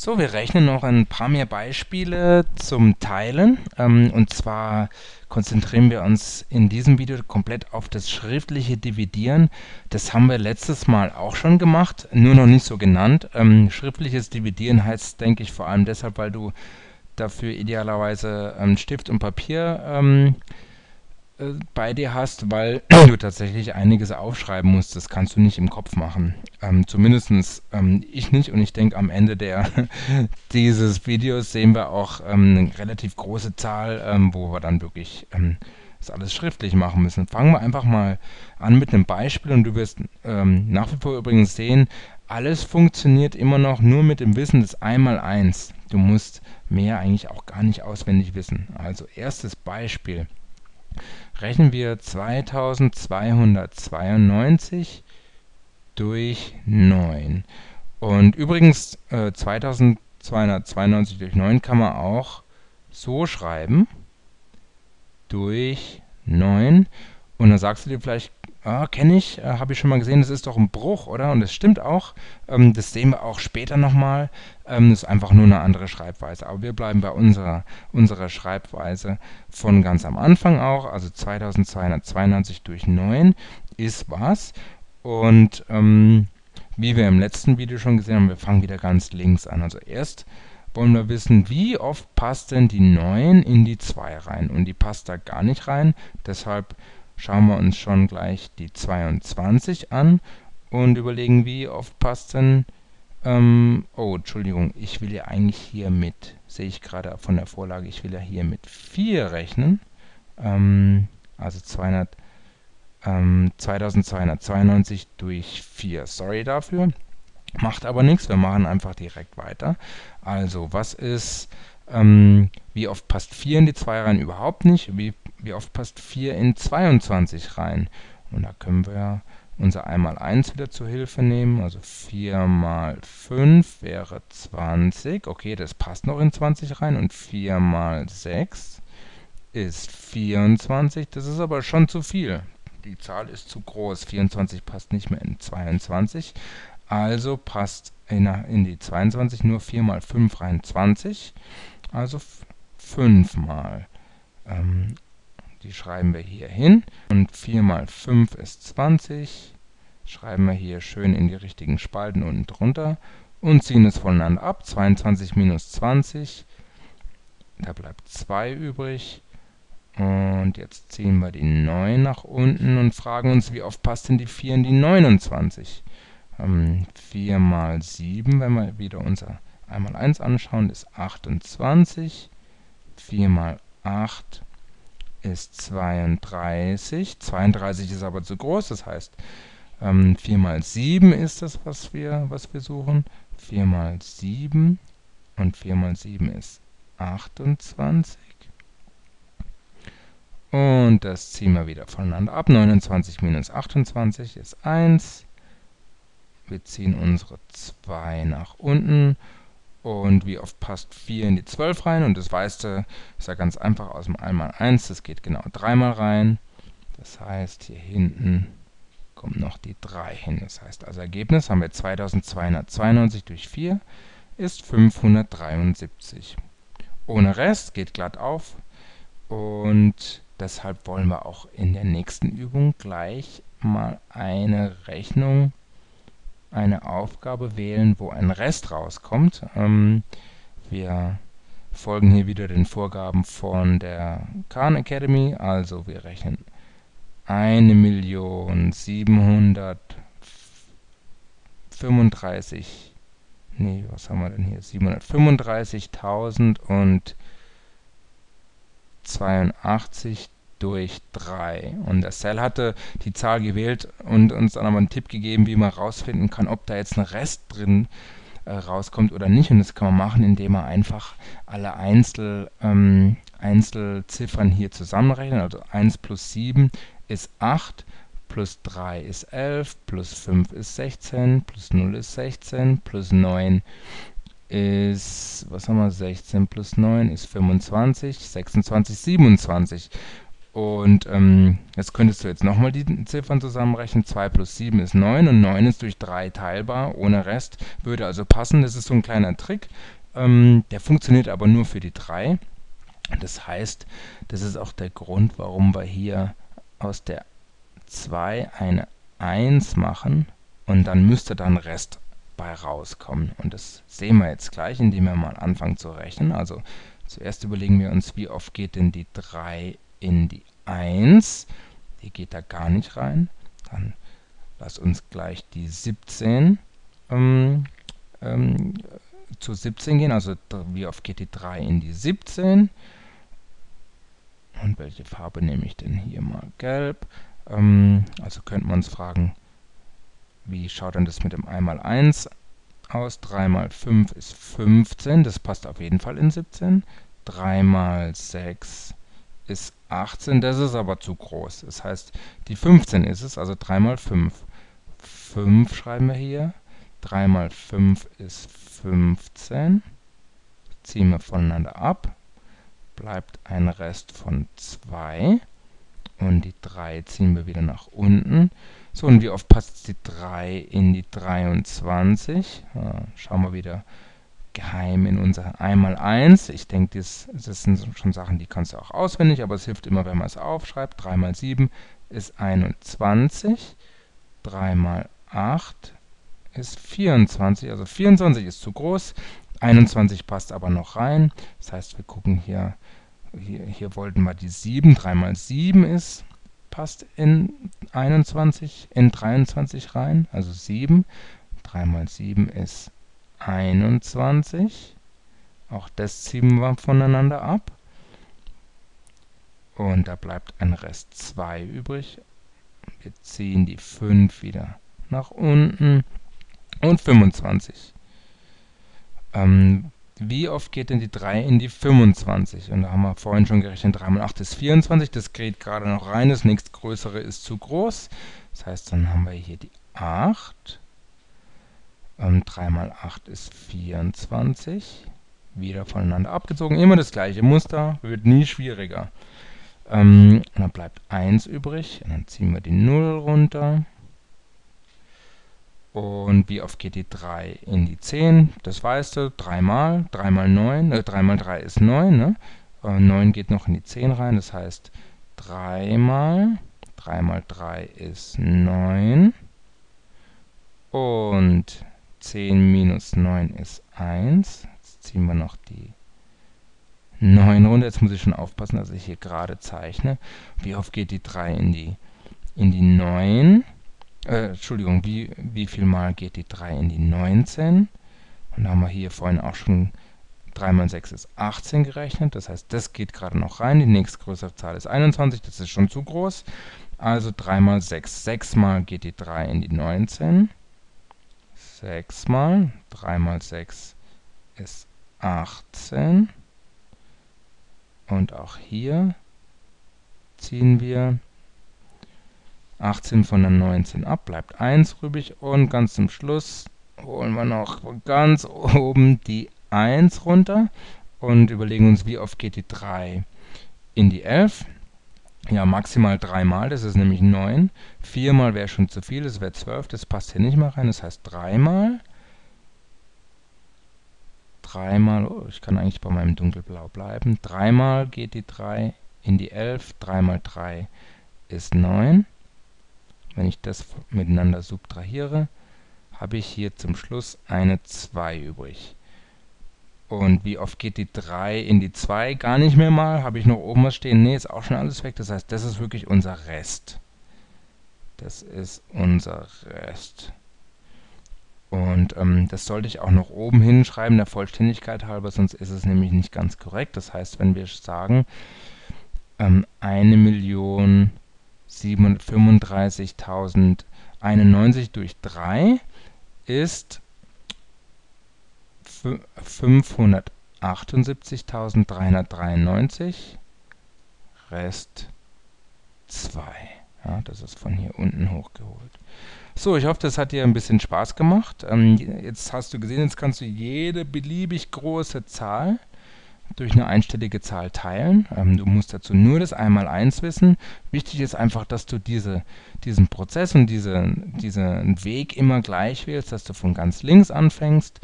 So, wir rechnen noch ein paar mehr Beispiele zum Teilen. Und zwar konzentrieren wir uns in diesem Video komplett auf das schriftliche Dividieren. Das haben wir letztes Mal auch schon gemacht, nur noch nicht so genannt. Schriftliches Dividieren heißt, denke ich, vor allem deshalb, weil du dafür idealerweise Stift und Papier bei dir hast, weil du tatsächlich einiges aufschreiben musst. Das kannst du nicht im Kopf machen. Zumindest ich nicht, und ich denke, am Ende dieses Videos sehen wir auch eine relativ große Zahl, wo wir dann wirklich das alles schriftlich machen müssen. Fangen wir einfach mal an mit einem Beispiel, und du wirst nach wie vor übrigens sehen, alles funktioniert immer noch nur mit dem Wissen des 1×1. Du musst mehr eigentlich auch gar nicht auswendig wissen. Also erstes Beispiel. Rechnen wir 2292 durch 9. Und übrigens 2292 durch 9 kann man auch so schreiben, durch 9. Und dann sagst du dir vielleicht, kenne ich, habe ich schon mal gesehen, das ist doch ein Bruch, oder? Und das stimmt auch, das sehen wir auch später nochmal, das ist einfach nur eine andere Schreibweise. Aber wir bleiben bei unserer Schreibweise von ganz am Anfang auch, also 2292 durch 9 ist was. Und wie wir im letzten Video schon gesehen haben, wir fangen wieder ganz links an. Also erst wollen wir wissen, wie oft passt denn die 9 in die 2 rein? Und die passt da gar nicht rein, deshalb schauen wir uns schon gleich die 22 an und überlegen, wie oft passt denn... oh, Entschuldigung, ich will ja eigentlich hier mit, sehe ich gerade von der Vorlage, ich will ja hier mit 4 rechnen. Also 2292 durch 4, sorry dafür. Macht aber nichts, wir machen einfach direkt weiter. Also, was ist... wie oft passt 4 in die 2 rein? Überhaupt nicht. Wie oft passt 4 in 22 rein? Und da können wir unser 1×1 wieder zur Hilfe nehmen. Also 4×5 wäre 20. Okay, das passt noch in 20 rein. Und 4×6 ist 24. Das ist aber schon zu viel. Die Zahl ist zu groß. 24 passt nicht mehr in 22. Also passt in die 22 nur 4×5 rein, 20. Also 5 mal. Die schreiben wir hier hin. Und 4×5 ist 20. Schreiben wir hier schön in die richtigen Spalten unten drunter. Und ziehen es voneinander ab. 22 minus 20. Da bleibt 2 übrig. Und jetzt ziehen wir die 9 nach unten und fragen uns, wie oft passt denn die 4 in die 29? 4×7, wenn wir wieder unser 1×1 anschauen, ist 28. 4×8 ist 32. 32 ist aber zu groß, das heißt 4×7 ist das, was wir suchen. 4×7 und 4×7 ist 28. Und das ziehen wir wieder voneinander ab. 29 minus 28 ist 1. Wir ziehen unsere 2 nach unten. Und wie oft passt 4 in die 12 rein? Und das weißt du, ist ja ganz einfach aus dem 1×1. Das geht genau 3-mal rein. Das heißt, hier hinten kommt noch die 3 hin. Das heißt, als Ergebnis haben wir 2292 durch 4 ist 573. Ohne Rest geht glatt auf. Und deshalb wollen wir auch in der nächsten Übung gleich mal eine Aufgabe wählen, wo ein Rest rauskommt. Wir folgen hier wieder den Vorgaben von der Khan Academy, also wir rechnen 735.082 durch 3. Und der Cell hatte die Zahl gewählt und uns dann aber einen Tipp gegeben, wie man herausfinden kann, ob da jetzt ein Rest drin rauskommt oder nicht. Und das kann man machen, indem man einfach alle Einzelziffern hier zusammenrechnet. Also 1 plus 7 ist 8, plus 3 ist 11, plus 5 ist 16, plus 0 ist 16, plus 9 ist, was haben wir, 16 plus 9 ist 25, 26, 27. Und jetzt könntest du jetzt nochmal die Ziffern zusammenrechnen. 2 plus 7 ist 9 und 9 ist durch 3 teilbar, ohne Rest, würde also passen. Das ist so ein kleiner Trick, der funktioniert aber nur für die 3. Das heißt, das ist auch der Grund, warum wir hier aus der 2 eine 1 machen und dann müsste dann Rest bei rauskommen. Und das sehen wir jetzt gleich, indem wir mal anfangen zu rechnen. Also zuerst überlegen wir uns, wie oft geht denn die 3 in die 1. Die geht da gar nicht rein. Dann lass uns gleich die 17 zu 17 gehen. Also wie oft geht die 3 in die 17? Und welche Farbe nehme ich denn hier mal? Gelb. Also könnten wir uns fragen, wie schaut denn das mit dem 1x1 aus? 3 mal 5 ist 15, das passt auf jeden Fall in 17. 3 mal 6 ist 18, das ist aber zu groß. Das heißt, die 15 ist es, also 3 mal 5. 5 schreiben wir hier. 3 mal 5 ist 15. Ziehen wir voneinander ab. Bleibt ein Rest von 2. Und die 3 ziehen wir wieder nach unten. So, und wie oft passt die 3 in die 23? Schauen wir wieder geheim in unser 1x1. Ich denke, das sind schon Sachen, die kannst du auch auswendig, aber es hilft immer, wenn man es aufschreibt. 3 mal 7 ist 21. 3 mal 8 ist 24. Also 24 ist zu groß. 21 passt aber noch rein. Das heißt, wir gucken hier. Hier wollten wir die 7, 3 mal 7 ist, passt in 23 rein, also 7. 3 mal 7 ist 21. Auch das ziehen wir voneinander ab. Und da bleibt ein Rest 2 übrig. Wir ziehen die 5 wieder nach unten und 25. Wie oft geht denn die 3 in die 25? Und da haben wir vorhin schon gerechnet, 3 mal 8 ist 24, das geht gerade noch rein, das nächstgrößere ist zu groß. Das heißt, dann haben wir hier die 8. 3 mal 8 ist 24. Wieder voneinander abgezogen, immer das gleiche Muster, wird nie schwieriger. Und dann bleibt 1 übrig, und dann ziehen wir die 0 runter. Und wie oft geht die 3 in die 10? Das weißt du, 3 mal 9, 3 mal 3 ist 9, ne? 9 geht noch in die 10 rein, das heißt 3 mal 3 ist 9 und 10 minus 9 ist 1. Jetzt ziehen wir noch die 9 runter, jetzt muss ich schon aufpassen, dass ich hier gerade zeichne. Wie oft geht die 3 in die 9? Entschuldigung, wie viel mal geht die 3 in die 19? Und da haben wir hier vorhin auch schon 3 mal 6 ist 18 gerechnet. Das heißt, das geht gerade noch rein. Die nächstgrößere Zahl ist 21. Das ist schon zu groß. Also 3 mal 6. 6 mal geht die 3 in die 19. 6 mal. 3 mal 6 ist 18. Und auch hier ziehen wir 18 von der 19 ab, bleibt 1 übrig und ganz zum Schluss holen wir noch ganz oben die 1 runter und überlegen uns, wie oft geht die 3 in die 11. Ja, maximal 3 mal, das ist nämlich 9. 4 mal wäre schon zu viel, das wäre 12, das passt hier nicht mehr rein, das heißt 3 mal. 3 mal, oh, ich kann eigentlich bei meinem Dunkelblau bleiben. 3 mal geht die 3 in die 11, 3 mal 3 ist 9. Wenn ich das miteinander subtrahiere, habe ich hier zum Schluss eine 2 übrig. Und wie oft geht die 3 in die 2? Gar nicht mehr mal. Habe ich noch oben was stehen? Ne, ist auch schon alles weg. Das heißt, das ist wirklich unser Rest. Das ist unser Rest. Und das sollte ich auch noch oben hinschreiben, der Vollständigkeit halber, sonst ist es nämlich nicht ganz korrekt. Das heißt, wenn wir sagen, 1.735.091 durch 3 ist 578.393, Rest 2. Ja, das ist von hier unten hochgeholt. So, ich hoffe, das hat dir ein bisschen Spaß gemacht. Jetzt hast du gesehen, jetzt kannst du jede beliebig große Zahl durch eine einstellige Zahl teilen. Du musst dazu nur das 1 mal 1 wissen. Wichtig ist einfach, dass du diesen Prozess und diesen Weg immer gleich wählst, dass du von ganz links anfängst,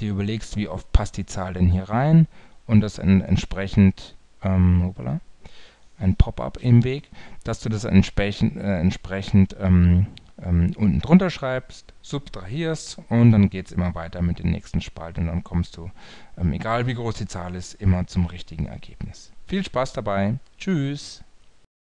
dir überlegst, wie oft passt die Zahl denn hier rein und das entsprechend ein Pop-up im Weg, dass du das entsprechend unten drunter schreibst, subtrahierst und dann geht es immer weiter mit den nächsten Spalten und dann kommst du, egal wie groß die Zahl ist, immer zum richtigen Ergebnis. Viel Spaß dabei. Tschüss!